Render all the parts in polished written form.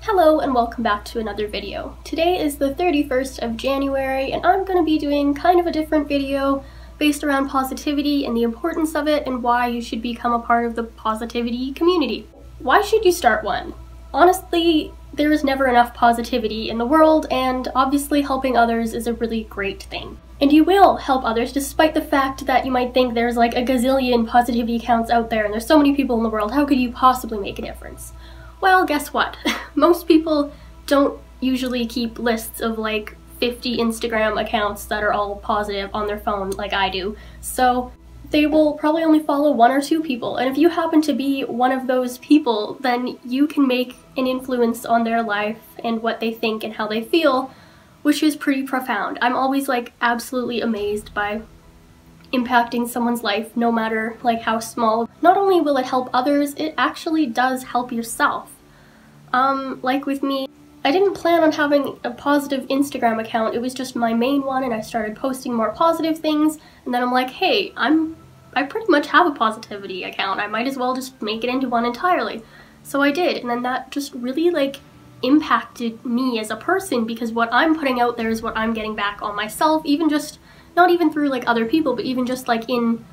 Hello and welcome back to another video. Today is the 31st of January and I'm going to be doing kind of a different video based around positivity and the importance of it and why you should become a part of the positivity community. Why should you start one? Honestly, there is never enough positivity in the world, and obviously helping others is a really great thing. And you will help others despite the fact that you might think there's like a gazillion positivity accounts out there and there's so many people in the world, how could you possibly make a difference? Well, guess what? Most people don't usually keep lists of like 50 Instagram accounts that are all positive on their phone like I do, so they will probably only follow one or two people. And if you happen to be one of those people, then you can make an influence on their life and what they think and how they feel, which is pretty profound. I'm always like absolutely amazed by impacting someone's life, no matter like how small. Not only will it help others, it actually does help yourself. Like with me, I didn't plan on having a positive Instagram account, it was just my main one, and I started posting more positive things, and then I'm like, hey, I pretty much have a positivity account, I might as well just make it into one entirely. So I did, and then that just really like impacted me as a person, because what I'm putting out there is what I'm getting back on myself, even just not even through like other people, but even just like in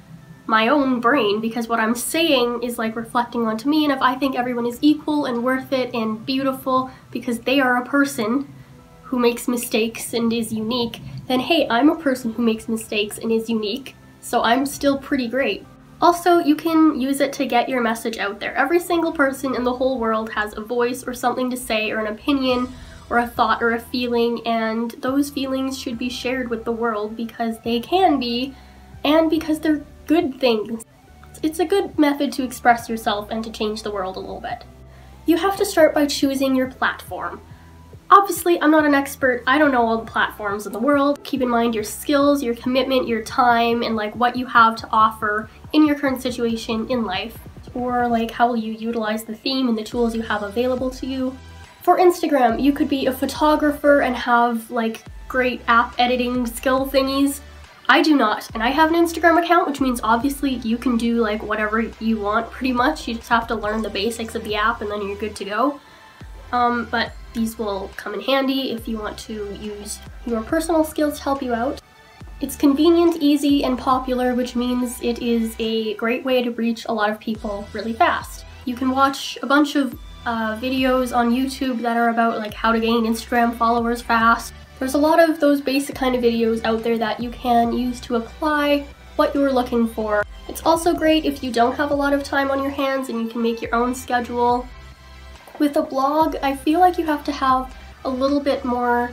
my own brain, because what I'm saying is like reflecting onto me. And if I think everyone is equal and worth it and beautiful because they are a person who makes mistakes and is unique, then hey, I'm a person who makes mistakes and is unique, so I'm still pretty great. Also, you can use it to get your message out there. Every single person in the whole world has a voice or something to say or an opinion or a thought or a feeling, and those feelings should be shared with the world because they can be and because they're good things. It's a good method to express yourself and to change the world a little bit. You have to start by choosing your platform. Obviously, I'm not an expert, I don't know all the platforms in the world. Keep in mind your skills, your commitment, your time, and like what you have to offer in your current situation in life, or like how will you utilize the theme and the tools you have available to you. For Instagram, you could be a photographer and have like great app editing skill thingies. I do not, and I have an Instagram account, which means obviously you can do like whatever you want pretty much. You just have to learn the basics of the app and then you're good to go. But these will come in handy if you want to use your personal skills to help you out. It's convenient, easy, and popular, which means it is a great way to reach a lot of people really fast. You can watch a bunch of videos on YouTube that are about like how to gain Instagram followers fast. There's a lot of those basic kind of videos out there that you can use to apply what you're looking for. It's also great if you don't have a lot of time on your hands and you can make your own schedule. With a blog, I feel like you have to have a little bit more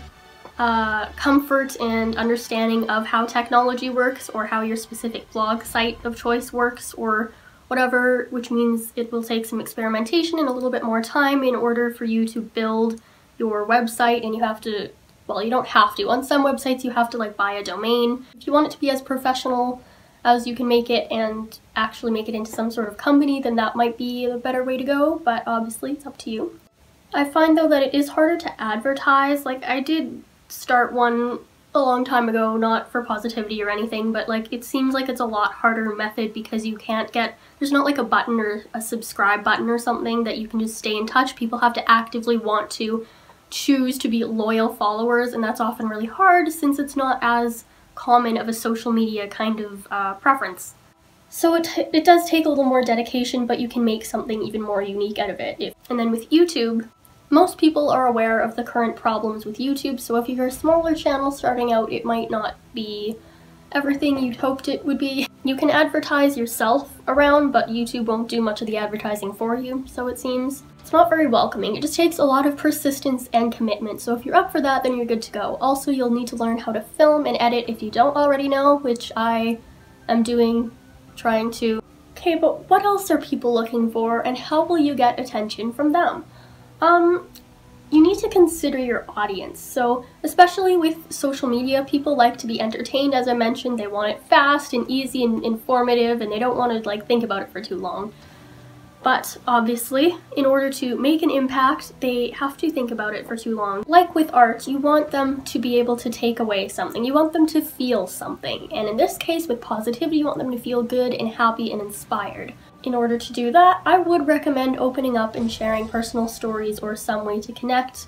comfort and understanding of how technology works or how your specific blog site of choice works or whatever, which means it will take some experimentation and a little bit more time in order for you to build your website. And you have to, well, you don't have to. On some websites you have to like buy a domain. If you want it to be as professional as you can make it and actually make it into some sort of company, then that might be a better way to go, but obviously it's up to you. I find though that it is harder to advertise. Like I did start one a long time ago, not for positivity or anything, but like it seems like it's a lot harder method because you can't get, there's not like a button or a subscribe button or something that you can just stay in touch. People have to actively want to choose to be loyal followers, and that's often really hard since it's not as common of a social media kind of preference. So it does take a little more dedication, but you can make something even more unique out of it. And then with YouTube, most people are aware of the current problems with YouTube, so if you're a smaller channel starting out, it might not be everything you'd hoped it would be. You can advertise yourself around, but YouTube won't do much of the advertising for you, so it seems. It's not very welcoming. It just takes a lot of persistence and commitment, so if you're up for that, then you're good to go. Also, you'll need to learn how to film and edit if you don't already know, which I am doing, trying to. Okay, but what else are people looking for, and how will you get attention from them? You need to consider your audience. So especially with social media, people like to be entertained, as I mentioned. They want it fast and easy and informative, and they don't want to like think about it for too long. But obviously, in order to make an impact, they have to think about it for too long. Like with art, you want them to be able to take away something. You want them to feel something. And in this case, with positivity, you want them to feel good and happy and inspired. In order to do that, I would recommend opening up and sharing personal stories or some way to connect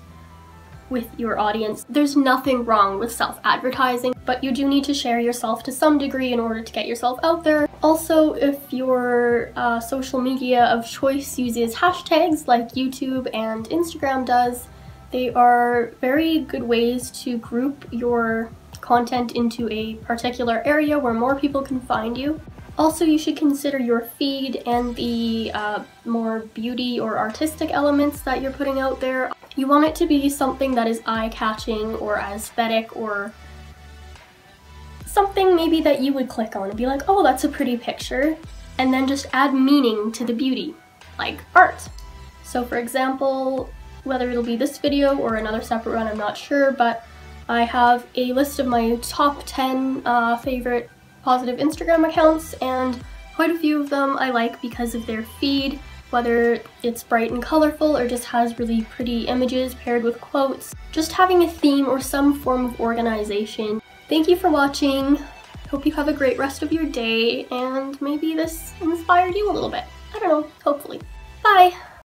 with your audience. There's nothing wrong with self-advertising, but you do need to share yourself to some degree in order to get yourself out there. Also, if your social media of choice uses hashtags like YouTube and Instagram does, they are very good ways to group your content into a particular area where more people can find you. Also, you should consider your feed and the more beauty or artistic elements that you're putting out there. You want it to be something that is eye-catching or aesthetic, or something maybe that you would click on and be like, oh, that's a pretty picture, and then just add meaning to the beauty, like art. So for example, whether it'll be this video or another separate one, I'm not sure, but I have a list of my top 10 favorite positive Instagram accounts, and quite a few of them I like because of their feed, whether it's bright and colorful or just has really pretty images paired with quotes. Just having a theme or some form of organization. Thank you for watching. Hope you have a great rest of your day, and maybe this inspired you a little bit. I don't know, hopefully. Bye!